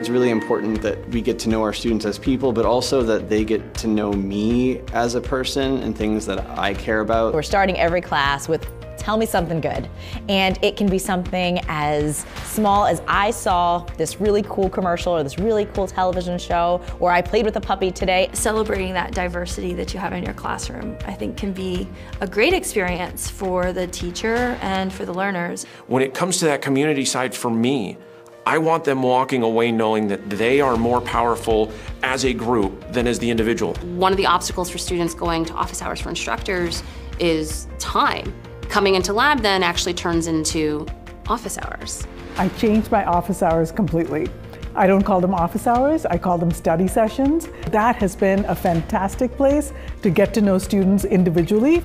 It's really important that we get to know our students as people, but also that they get to know me as a person and things that I care about. We're starting every class with "Tell me something good." And it can be something as small as I saw this really cool commercial or this really cool television show, or I played with a puppy today. Celebrating that diversity that you have in your classroom, I think, can be a great experience for the teacher and for the learners. When it comes to that community side, for me, I want them walking away knowing that they are more powerful as a group than as the individual. One of the obstacles for students going to office hours for instructors is time. Coming into lab then actually turns into office hours. I changed my office hours completely. I don't call them office hours, I call them study sessions. That has been a fantastic place to get to know students individually.